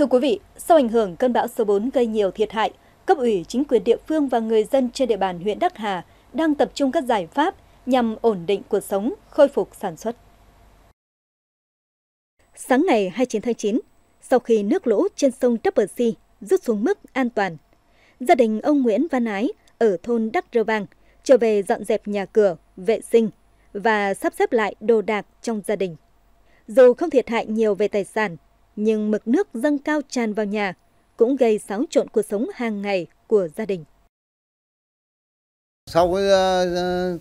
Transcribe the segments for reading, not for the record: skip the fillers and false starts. Thưa quý vị, sau ảnh hưởng cơn bão số 4 gây nhiều thiệt hại, cấp ủy chính quyền địa phương và người dân trên địa bàn huyện Đắc Hà đang tập trung các giải pháp nhằm ổn định cuộc sống, khôi phục sản xuất. Sáng ngày 29 tháng 9, sau khi nước lũ trên sông Đắk Bờ Si rút xuống mức an toàn, gia đình ông Nguyễn Văn Ái ở thôn Đắk Rơ Bang trở về dọn dẹp nhà cửa, vệ sinh và sắp xếp lại đồ đạc trong gia đình. Dù không thiệt hại nhiều về tài sản, nhưng mực nước dâng cao tràn vào nhà cũng gây xáo trộn cuộc sống hàng ngày của gia đình. Sau cái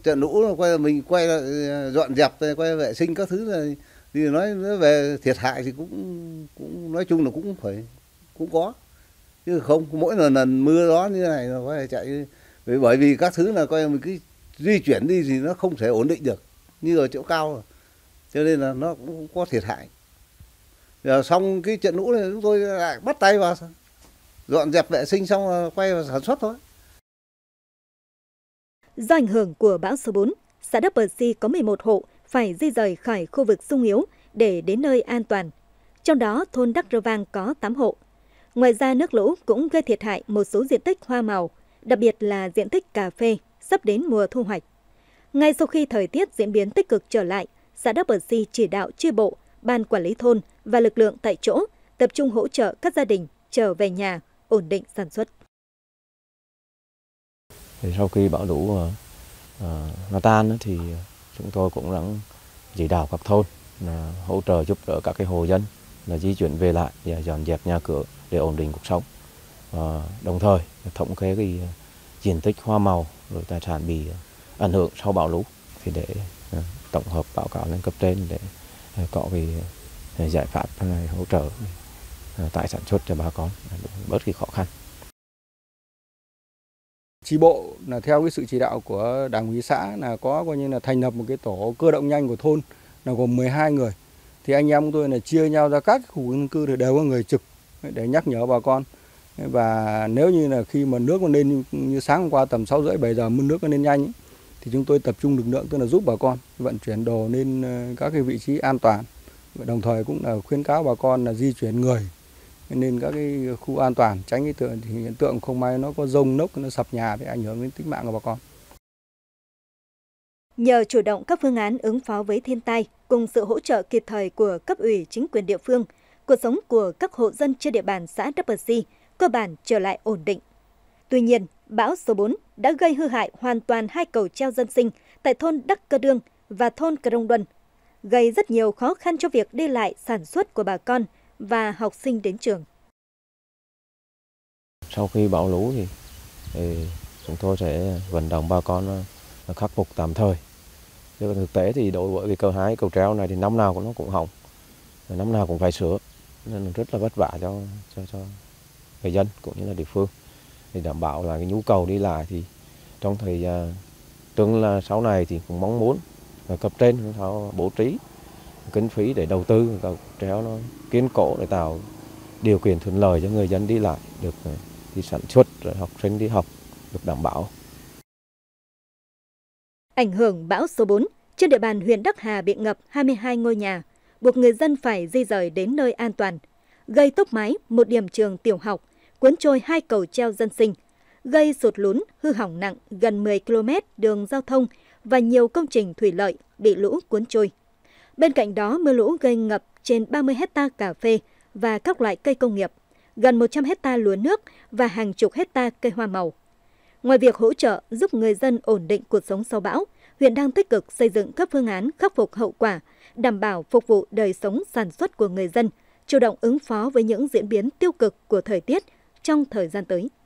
trận lũ mình quay lại dọn dẹp, quay vệ sinh các thứ này, thì nói về thiệt hại thì cũng nói chung là cũng có, chứ không mỗi lần mưa đó như này là phải chạy, bởi vì các thứ là coi mình cứ di chuyển đi thì nó không thể ổn định được như ở chỗ cao rồi. Cho nên là nó cũng có thiệt hại. Rồi xong cái trận lũ này chúng tôi lại bắt tay vào dọn dẹp vệ sinh xong là quay vào sản xuất thôi. Do ảnh hưởng của bão số 4, xã Đắk Bờ Si có 11 hộ phải di rời khỏi khu vực xung yếu để đến nơi an toàn. Trong đó thôn Đắk Rơ Wang có 8 hộ. Ngoài ra nước lũ cũng gây thiệt hại một số diện tích hoa màu, đặc biệt là diện tích cà phê sắp đến mùa thu hoạch. Ngay sau khi thời tiết diễn biến tích cực trở lại, xã Đắk Bờ Si chỉ đạo chi bộ, ban quản lý thôn và lực lượng tại chỗ tập trung hỗ trợ các gia đình trở về nhà, ổn định sản xuất. Thì sau khi bão lũ nó tan thì chúng tôi cũng đã chỉ đạo các thôn là hỗ trợ giúp đỡ các cái hộ dân là di chuyển về lại và dọn dẹp nhà cửa để ổn định cuộc sống. Đồng thời thống kê cái diện tích hoa màu rồi tài sản bị ảnh hưởng sau bão lũ thì để tổng hợp báo cáo lên cấp trên để có cái giải pháp hỗ trợ tại sản xuất cho bà con bớt cái khó khăn. Chi bộ là theo cái sự chỉ đạo của Đảng ủy xã là có coi như là thành lập một cái tổ cơ động nhanh của thôn là gồm 12 người. Thì anh em tôi là chia nhau ra các khu dân cư thì đều có người trực để nhắc nhở bà con. Và nếu như là khi mà nước nó lên như sáng hôm qua tầm 6:30-7 giờ mưa nước nó lên nhanh ấy, thì chúng tôi tập trung lực lượng tức là giúp bà con vận chuyển đồ lên các cái vị trí an toàn. Và đồng thời cũng là khuyến cáo bà con là di chuyển người nên các cái khu an toàn, tránh hiện tượng không may nó có dông nóc nó sập nhà thì ảnh hưởng đến tính mạng của bà con. Nhờ chủ động các phương án ứng phó với thiên tai cùng sự hỗ trợ kịp thời của cấp ủy chính quyền địa phương, cuộc sống của các hộ dân trên địa bàn xã Đắk Bờ Si cơ bản trở lại ổn định. Tuy nhiên, bão số 4 đã gây hư hại hoàn toàn 2 cầu treo dân sinh tại thôn Đắc Cơ Đương và thôn Cơ Đông Đuần, gây rất nhiều khó khăn cho việc đi lại sản xuất của bà con và học sinh đến trường. Sau khi bão lũ thì chúng tôi sẽ vận động bà con khắc phục tạm thời. Nhưng thực tế thì đối với cái cầu treo này thì năm nào cũng nó cũng hỏng, năm nào cũng phải sửa, nên rất là vất vả cho người dân cũng như là địa phương. Thì đảm bảo là cái nhu cầu đi lại thì trong thời gian tương lai sau này thì cũng mong muốn là cấp trên cũng tháo bố trí kinh phí để đầu tư cầu treo nó kiên cố để tạo điều kiện thuận lợi cho người dân đi lại, được đi sản xuất, rồi học sinh đi học được đảm bảo. Ảnh hưởng bão số 4 trên địa bàn huyện Đắc Hà bị ngập 22 ngôi nhà, buộc người dân phải di rời đến nơi an toàn, gây tốc mái một điểm trường tiểu học, cuốn trôi 2 cầu treo dân sinh, gây sụt lún, hư hỏng nặng gần 10 km đường giao thông và nhiều công trình thủy lợi bị lũ cuốn trôi. Bên cạnh đó, mưa lũ gây ngập trên 30 hectare cà phê và các loại cây công nghiệp, gần 100 hectare lúa nước và hàng chục hectare cây hoa màu. Ngoài việc hỗ trợ giúp người dân ổn định cuộc sống sau bão, huyện đang tích cực xây dựng các phương án khắc phục hậu quả, đảm bảo phục vụ đời sống sản xuất của người dân, chủ động ứng phó với những diễn biến tiêu cực của thời tiết trong thời gian tới.